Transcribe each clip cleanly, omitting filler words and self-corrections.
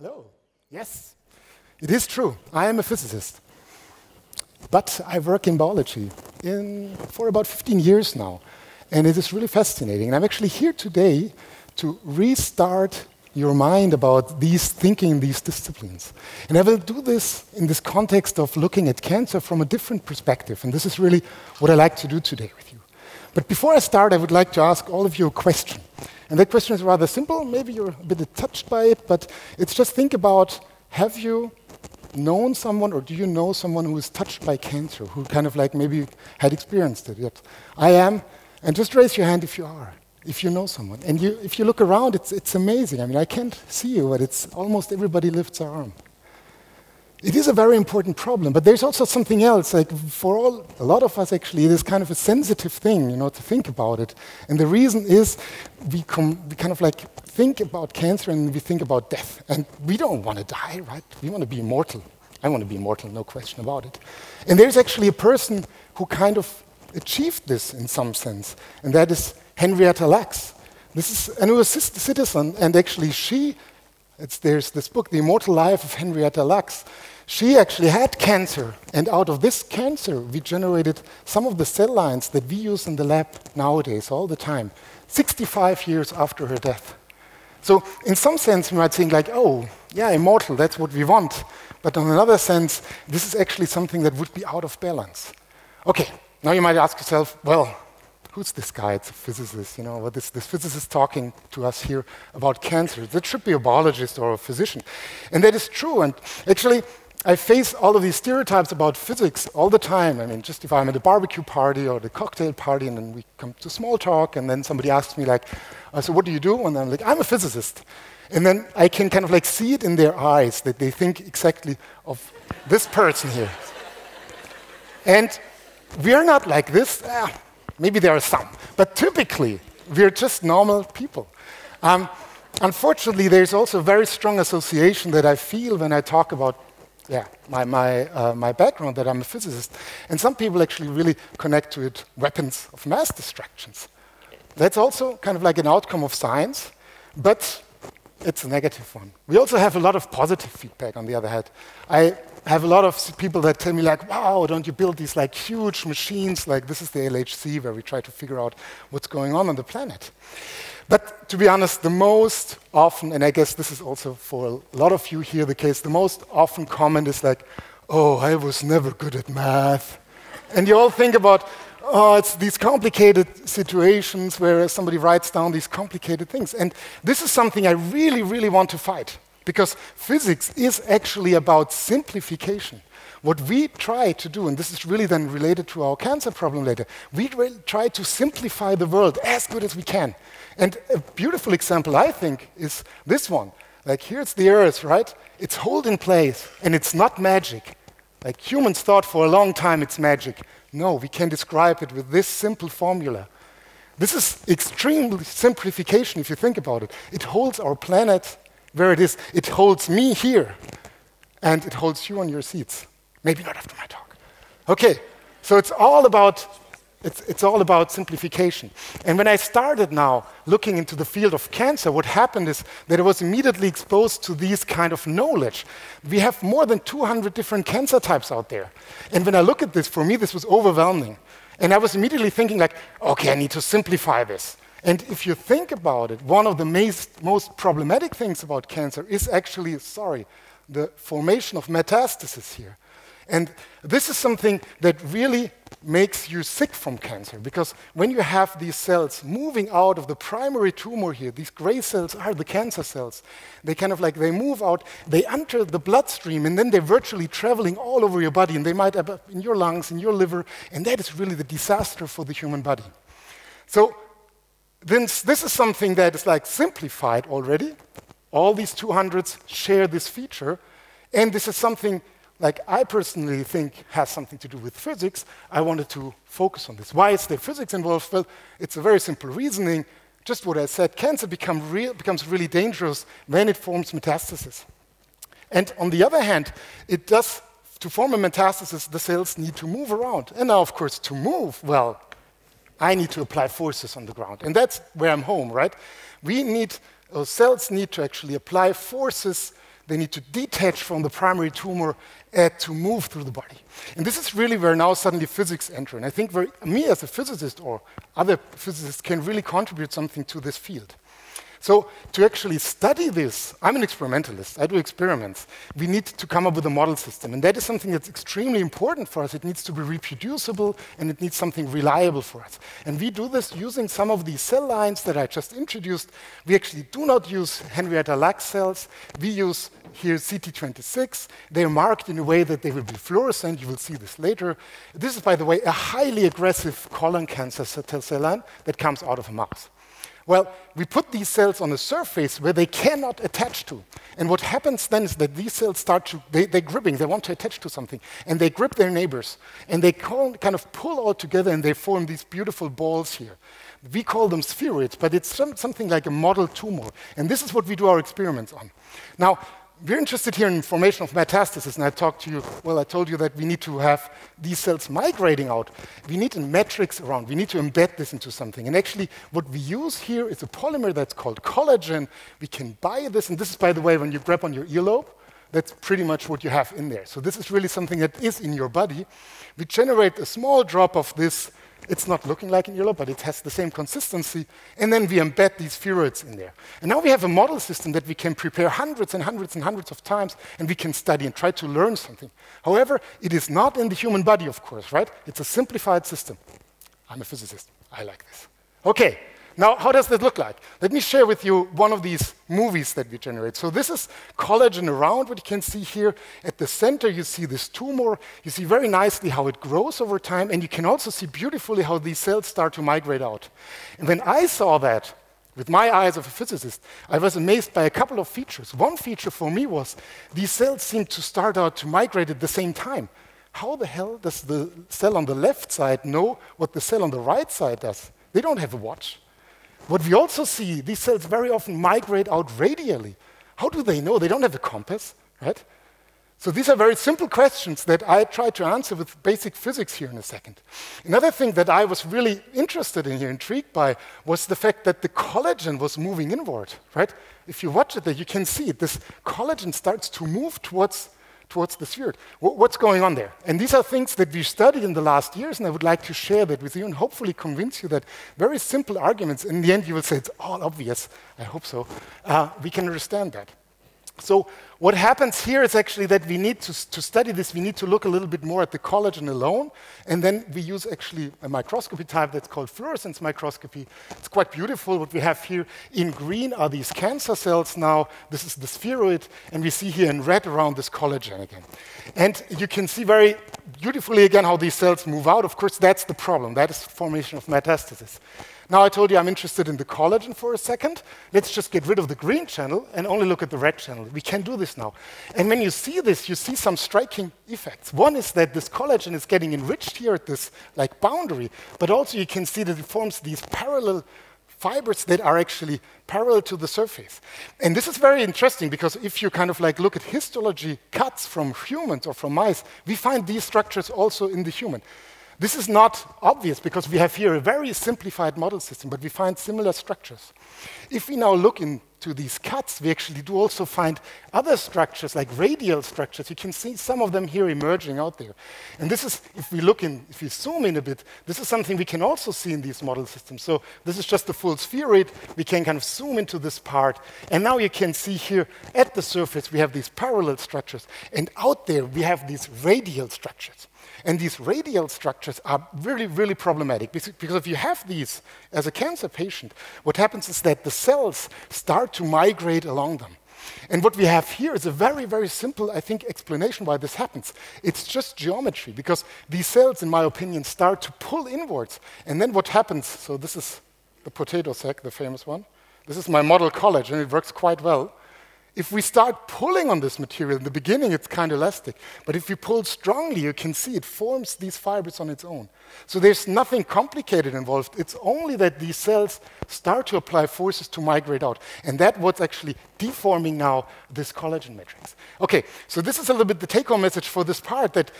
Hello. Yes, it is true. I am a physicist. But I work in biology for about 15 years now. And it is really fascinating. And I'm actually here today to restart your mind about these disciplines. And I will do this in this context of looking at cancer from a different perspective. And this is really what I like to do today with you. But before I start, I would like to ask all of you a question. And that question is rather simple. Maybe you're a bit touched by it, but it's just think about, have you known someone, or do you know someone who is touched by cancer, who kind of like maybe had experienced it yet? I am, and just raise your hand if you are, if you know someone. And if you look around, it's amazing. I mean, I can't see you, but it's almost everybody lifts their arm. It is a very important problem, but there's also something else. Like a lot of us actually, it is kind of a sensitive thing, you know, to think about it. And the reason is we kind of like think about cancer and we think about death. And we don't want to die, right? We want to be immortal. I want to be immortal, no question about it. And there's actually a person who kind of achieved this in some sense, and that is Henrietta Lacks. This is an EU citizen, and actually there's this book, The Immortal Life of Henrietta Lacks. She actually had cancer, and out of this cancer, we generated some of the cell lines that we use in the lab nowadays all the time, 65 years after her death. So in some sense, we might think like, oh, yeah, immortal, that's what we want. But in another sense, this is actually something that would be out of balance. Okay, now you might ask yourself, well, who's this guy? It's a physicist, you know, what is this physicist talking to us here about cancer? That should be a biologist or a physician. And that is true. And actually, I face all of these stereotypes about physics all the time. I mean, just if I'm at a barbecue party or the cocktail party, and then we come to small talk, and then somebody asks me like, so what do you do? And I'm like, I'm a physicist. And then I can kind of like see it in their eyes that they think exactly of this person here. And we're not like this. Maybe there are some, but typically, we're just normal people. Unfortunately, there's also a very strong association that I feel when I talk about my background, that I'm a physicist. And some people actually really connect to it weapons of mass destructions. That's also kind of like an outcome of science, but it's a negative one. We also have a lot of positive feedback, on the other hand. I have a lot of people that tell me like, wow, don't you build these like huge machines, like this is the LHC where we try to figure out what's going on the planet. But to be honest, the most often, and I guess this is also for a lot of you here the case, the most often comment is like, oh, I was never good at math. And you all think about, oh, it's these complicated situations where somebody writes down these complicated things. And this is something I really, really want to fight, because physics is actually about simplification. What we try to do, and this is really then related to our cancer problem later, we try to simplify the world as good as we can. And a beautiful example, I think, is this one. Like, here's the Earth, right? It's held in place, and it's not magic. Like, humans thought for a long time it's magic. No, we can describe it with this simple formula. This is extreme simplification if you think about it. It holds our planet where it is. It holds me here. And it holds you on your seats. Maybe not after my talk. Okay, so it's all about simplification. And when I started now looking into the field of cancer, what happened is that I was immediately exposed to these kind of knowledge. We have more than 200 different cancer types out there. And when I look at this, for me, this was overwhelming. And I was immediately thinking like, okay, I need to simplify this. And if you think about it, one of the most problematic things about cancer is actually, the formation of metastasis here. And this is something that really makes you sick from cancer, because when you have these cells moving out of the primary tumor here, these gray cells are the cancer cells, they kind of like, they move out, they enter the bloodstream, and then they're virtually traveling all over your body, and they might end up in your lungs, in your liver, and that is really the disaster for the human body. So this is something that is like simplified already. All these 200s share this feature, and this is something like I personally think has something to do with physics. I wanted to focus on this. Why is there physics involved? Well, it's a very simple reasoning. Just what I said, cancer becomes really dangerous when it forms metastasis. And on the other hand, it does, to form a metastasis, the cells need to move around. And now, of course, to move, well, I need to apply forces on the ground. And that's where I'm home, right? Cells need to actually apply forces They need to detach from the primary tumor to move through the body. And this is really where now suddenly physics enter. And I think where me as a physicist or other physicists can really contribute something to this field. So to actually study this, I'm an experimentalist, I do experiments. We need to come up with a model system, and that is something that's extremely important for us. It needs to be reproducible, and it needs something reliable for us. And we do this using some of these cell lines that I just introduced. We actually do not use Henrietta Lacks cells. We use here CT26. They are marked in a way that they will be fluorescent. You will see this later. This is, by the way, a highly aggressive colon cancer cell line that comes out of a mouse. Well, we put these cells on a surface where they cannot attach to. And what happens then is that these cells start to, they're gripping, they want to attach to something. And they grip their neighbors. And they kind of pull all together and they form these beautiful balls here. We call them spheroids, but it's something like a model tumor. And this is what we do our experiments on. Now, we're interested here in formation of metastasis, and I talked to you, well, I told you that we need to have these cells migrating out. We need a matrix around, we need to embed this into something. And actually, what we use here is a polymer that's called collagen. We can buy this, and this is, by the way, when you grab on your earlobe, that's pretty much what you have in there. So this is really something that is in your body. We generate a small drop of this. It's not looking like an earlobe, but it has the same consistency. And then we embed these spheroids in there. And now we have a model system that we can prepare hundreds and hundreds and hundreds of times, and we can study and try to learn something. However, it is not in the human body, of course, right? It's a simplified system. I'm a physicist. I like this. Okay. Now, how does that look like? Let me share with you one of these movies that we generate. So this is collagen around, what you can see here. At the center, you see this tumor. You see very nicely how it grows over time, and you can also see beautifully how these cells start to migrate out. And when I saw that, with my eyes of a physicist, I was amazed by a couple of features. One feature for me was these cells seemed to start out to migrate at the same time. How the hell does the cell on the left side know what the cell on the right side does? They don't have a watch. What we also see, these cells very often migrate out radially. How do they know? They don't have a compass, right? So these are very simple questions that I try to answer with basic physics here in a second. Another thing that I was really interested in here, intrigued by, was the fact that the collagen was moving inward, right? If you watch it there, you can see it. This collagen starts to move towards the sphere. What's going on there? And these are things that we've studied in the last years, and I would like to share that with you and hopefully convince you that very simple arguments, in the end you will say it's all obvious, I hope so, we can understand that. So what happens here is actually that we need to study this, we need to look a little bit more at the collagen alone, and then we use actually a microscopy type that's called fluorescence microscopy. It's quite beautiful. What we have here in green are these cancer cells now. This is the spheroid, and we see here in red around this collagen again. And you can see very beautifully again how these cells move out. Of course, that's the problem. That is formation of metastasis. Now, I told you I'm interested in the collagen for a second. Let's just get rid of the green channel and only look at the red channel. We can do this now. And when you see this, you see some striking effects. One is that this collagen is getting enriched here at this like boundary, but also you can see that it forms these parallel fibers that are actually parallel to the surface. And this is very interesting because if you kind of like look at histology cuts from humans or from mice, we find these structures also in the human. This is not obvious because we have here a very simplified model system, but we find similar structures. If we now look into these cuts, we actually do also find other structures, like radial structures. You can see some of them here emerging out there. And this is, if we zoom in a bit, this is something we can also see in these model systems. So this is just the full spheroid. We can kind of zoom into this part. And now you can see here at the surface, we have these parallel structures. And out there, we have these radial structures. And these radial structures are really, really problematic because if you have these as a cancer patient, what happens is that the cells start to migrate along them. And what we have here is a very, very simple, I think, explanation why this happens. It's just geometry because these cells, in my opinion, start to pull inwards. And then what happens, so this is the potato sack, the famous one. This is my model collagen, and it works quite well. If we start pulling on this material, in the beginning it's kind of elastic, but if you pull strongly, you can see it forms these fibers on its own. So there's nothing complicated involved. It's only that these cells start to apply forces to migrate out. And that's what's actually deforming now this collagen matrix. Okay, so this is a little bit the take-home message for this part, that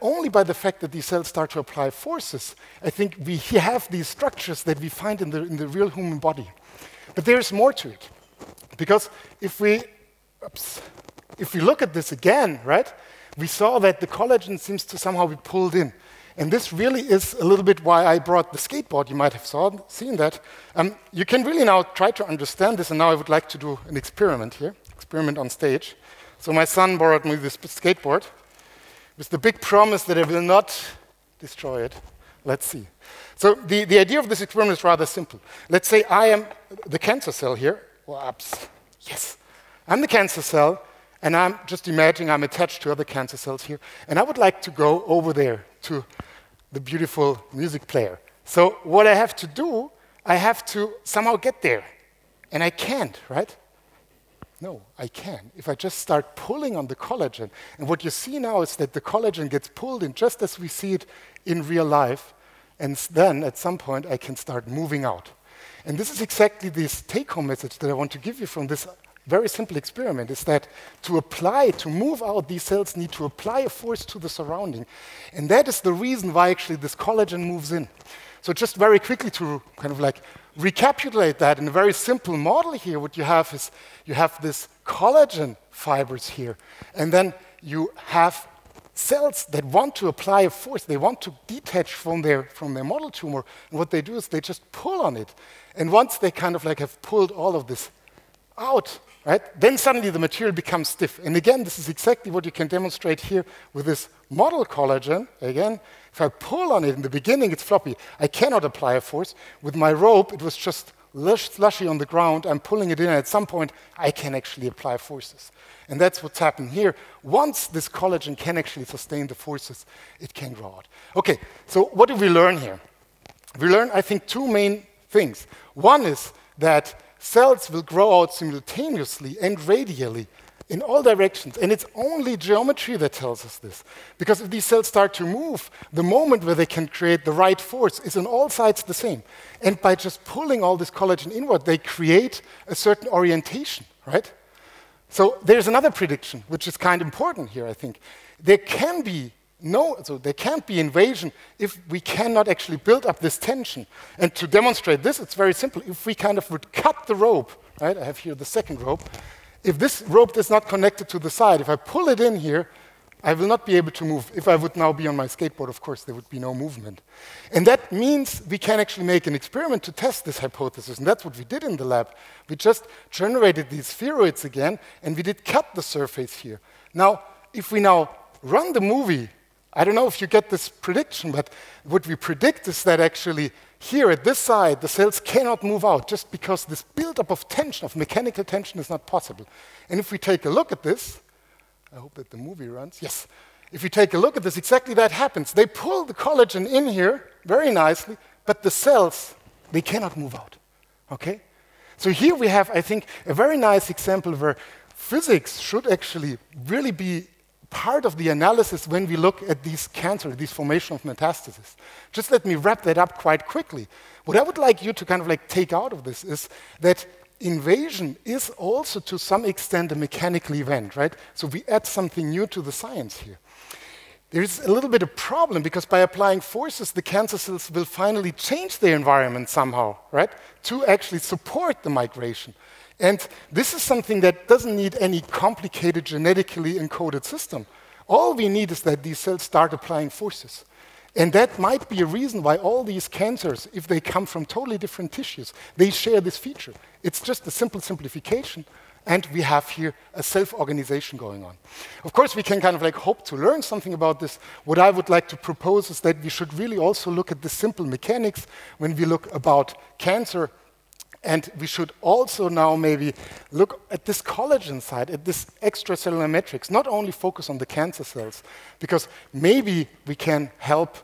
only by the fact that these cells start to apply forces, I think we have these structures that we find in the real human body. But there's more to it. Because if we, oops, if we look at this again, right, we saw that the collagen seems to somehow be pulled in. And this really is a little bit why I brought the skateboard. You might have seen that. You can really now try to understand this, and now I would like to do an experiment here, experiment on stage. So my son borrowed me this skateboard with the big promise that I will not destroy it. Let's see. So the idea of this experiment is rather simple. Let's say I am the cancer cell here. Yes, I'm the cancer cell, and I'm just imagining I'm attached to other cancer cells here. And I would like to go over there to the beautiful music player. So what I have to do, I have to somehow get there. And I can't, right? No, I can. If I just start pulling on the collagen, and what you see now is that the collagen gets pulled in just as we see it in real life, and then at some point I can start moving out. And this is exactly this take-home message that I want to give you from this very simple experiment, is that to move out, these cells need to apply a force to the surrounding. And that is the reason why actually this collagen moves in. So just very quickly to kind of like recapitulate that in a very simple model here, what you have is you have this collagen fibers here, and then you have cells that want to apply a force. They want to detach from their model tumor, and what they do is they just pull on it. And once they kind of like have pulled all of this out, right, then suddenly the material becomes stiff. And again, this is exactly what you can demonstrate here with this model collagen. Again, if I pull on it in the beginning, it's floppy. I cannot apply a force. With my rope, it was just slushy on the ground. I'm pulling it in, and at some point, I can actually apply forces. And that's what's happened here. Once this collagen can actually sustain the forces, it can grow out. Okay, so what did we learn here? We learned, I think, two main things. One is that cells will grow out simultaneously and radially in all directions. And it's only geometry that tells us this. Because if these cells start to move, the moment where they can create the right force is on all sides the same. And by just pulling all this collagen inward, they create a certain orientation, right? So there's another prediction, which is kind of important here, I think. There can't be invasion if we cannot actually build up this tension. And to demonstrate this, it's very simple. If we kind of would cut the rope, right? I have here the second rope. If this rope is not connected to the side, if I pull it in here, I will not be able to move. If I would now be on my skateboard, of course, there would be no movement. And that means we can actually make an experiment to test this hypothesis, and that's what we did in the lab. We just generated these spheroids again, and we did cut the surface here. Now, if we now run the movie, I don't know if you get this prediction, but what we predict is that actually here at this side, the cells cannot move out just because this buildup of tension, of mechanical tension, is not possible. And if we take a look at this, I hope that the movie runs. Yes. If we take a look at this, exactly that happens. They pull the collagen in here very nicely, but the cells, they cannot move out. Okay? So here we have, I think, a very nice example where physics should actually really be part of the analysis when we look at these cancer, these formation of metastasis. Just let me wrap that up quite quickly. What I would like you to kind of like take out of this is that invasion is also to some extent a mechanical event, right? So we add something new to the science here. There is a little bit of problem because by applying forces, the cancer cells will finally change their environment somehow, right? To actually support the migration. And this is something that doesn't need any complicated genetically encoded system. All we need is that these cells start applying forces. And that might be a reason why all these cancers, if they come from totally different tissues, they share this feature. It's just a simple simplification, and we have here a self-organization going on. Of course, we can kind of like hope to learn something about this. What I would like to propose is that we should really also look at the simple mechanics when we look about cancer. And we should also now maybe look at this collagen side, at this extracellular matrix, not only focus on the cancer cells, because maybe we can help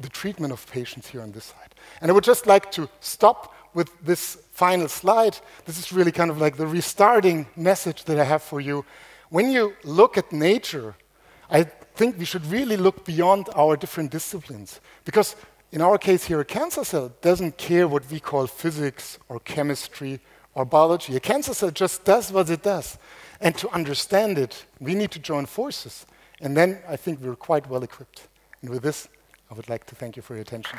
the treatment of patients here on this side. And I would just like to stop with this final slide. This is really kind of like the restarting message that I have for you. When you look at nature, I think we should really look beyond our different disciplines, because in our case here, a cancer cell doesn't care what we call physics or chemistry or biology. A cancer cell just does what it does. And to understand it, we need to join forces. And then I think we're quite well equipped. And with this, I would like to thank you for your attention.